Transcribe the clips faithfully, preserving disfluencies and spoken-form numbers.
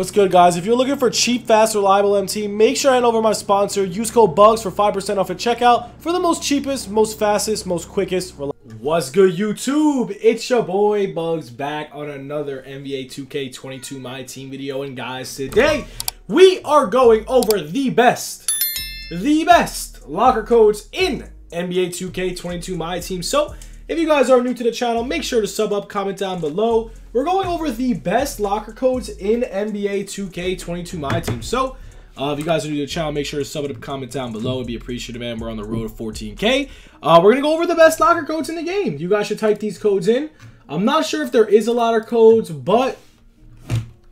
What's good, guys? If you're looking for cheap, fast, reliable M T, make sure I hand over my sponsor. Use code BUGS for five percent off at checkout for the most cheapest, most fastest, most quickest. What's good, YouTube? It's your boy Bugs back on another N B A two K twenty-two My Team video. And guys, today we are going over the best, the best locker codes in N B A two K twenty-two My Team. So if you guys are new to the channel, make sure to sub up, comment down below. We're going over the best locker codes in N B A two K twenty-two My Team. So, uh, if you guys are new to the channel, make sure to sub it up, comment down below. It'd be appreciated, man. We're on the road to fourteen K. Uh, we're going to go over the best locker codes in the game. You guys should type these codes in. I'm not sure if there is a lot of codes, but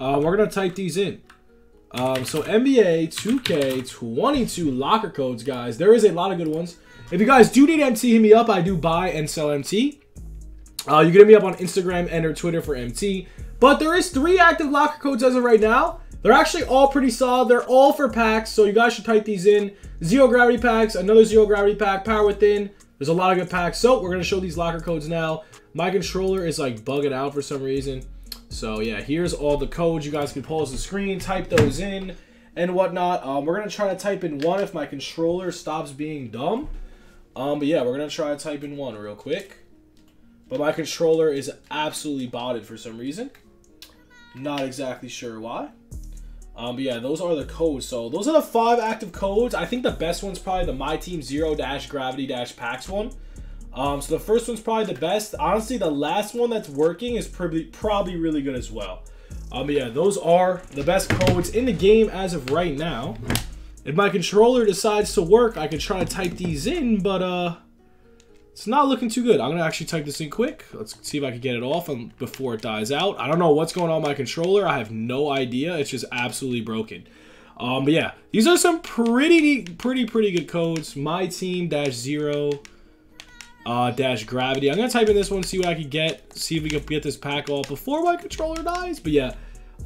uh, we're going to type these in. Um, so, N B A two K twenty-two locker codes, guys. There is a lot of good ones. If you guys do need M T, hit me up. I do buy and sell M T. Uh, you can hit me up on Instagram and or Twitter for M T. But there is three active locker codes as of right now. They're actually all pretty solid. They're all for packs, so you guys should type these in. Zero Gravity Packs, another Zero Gravity Pack, Power Within. There's a lot of good packs. So we're going to show these locker codes now. My controller is like bugging out for some reason. So yeah, here's all the codes. You guys can pause the screen, type those in and whatnot. Um, we're going to try to type in one if my controller stops being dumb. Um, but yeah, we're going to try to type in one real quick. But my controller is absolutely botted for some reason. Not exactly sure why. Um, but yeah, those are the codes. So those are the five active codes. I think the best one's probably the My Team zero gravity packs one. Um, so the first one's probably the best. Honestly, the last one that's working is probably, probably really good as well. Um, but yeah, those are the best codes in the game as of right now. If my controller decides to work, I could try to type these in, but uh, it's not looking too good. I'm going to actually type this in quick. Let's see if I can get it off and before it dies out. I don't know what's going on with my controller. I have no idea. It's just absolutely broken. Um, but yeah, these are some pretty, pretty, pretty good codes. My Team dash zero uh, dash gravity. I'm going to type in this one, see what I can get, see if we can get this pack off before my controller dies. But yeah,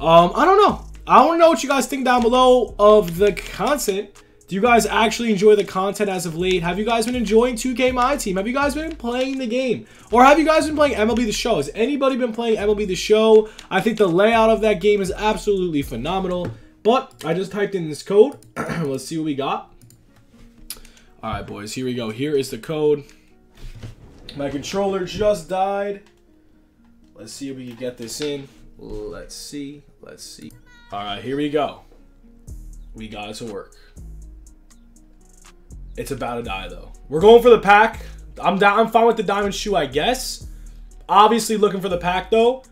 um, I don't know. I want to know what you guys think down below of the content. Do you guys actually enjoy the content as of late? Have you guys been enjoying two K My Team? Have you guys been playing the game? Or have you guys been playing M L B The Show? Has anybody been playing M L B The Show? I think the layout of that game is absolutely phenomenal. But I just typed in this code. Let's see what we got. All right, boys. Here we go. Here is the code. My controller just died. Let's see if we can get this in. Let's see. Let's see. All right, here we go. We got it to work. It's about to die, though. We're going for the pack. I'm down. I'm fine with the diamond shoe, I guess. Obviously, looking for the pack, though.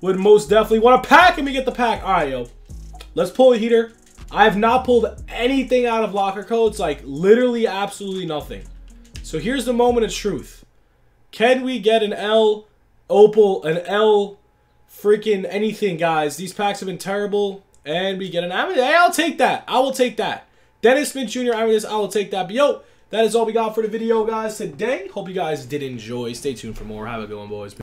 Would most definitely want a pack, and we get the pack. All right, yo. Let's pull a heater. I have not pulled anything out of locker codes. Like, literally, absolutely nothing. So here's the moment of truth. Can we get an L Opal, an L freaking anything, guys? These packs have been terrible. And we get an Amethyst. Hey, I'll take that. I will take that. Dennis Smith Junior Amethyst. I will take that. But yo, that is all we got for the video, guys, today. Hope you guys did enjoy. Stay tuned for more. Have a good one, boys.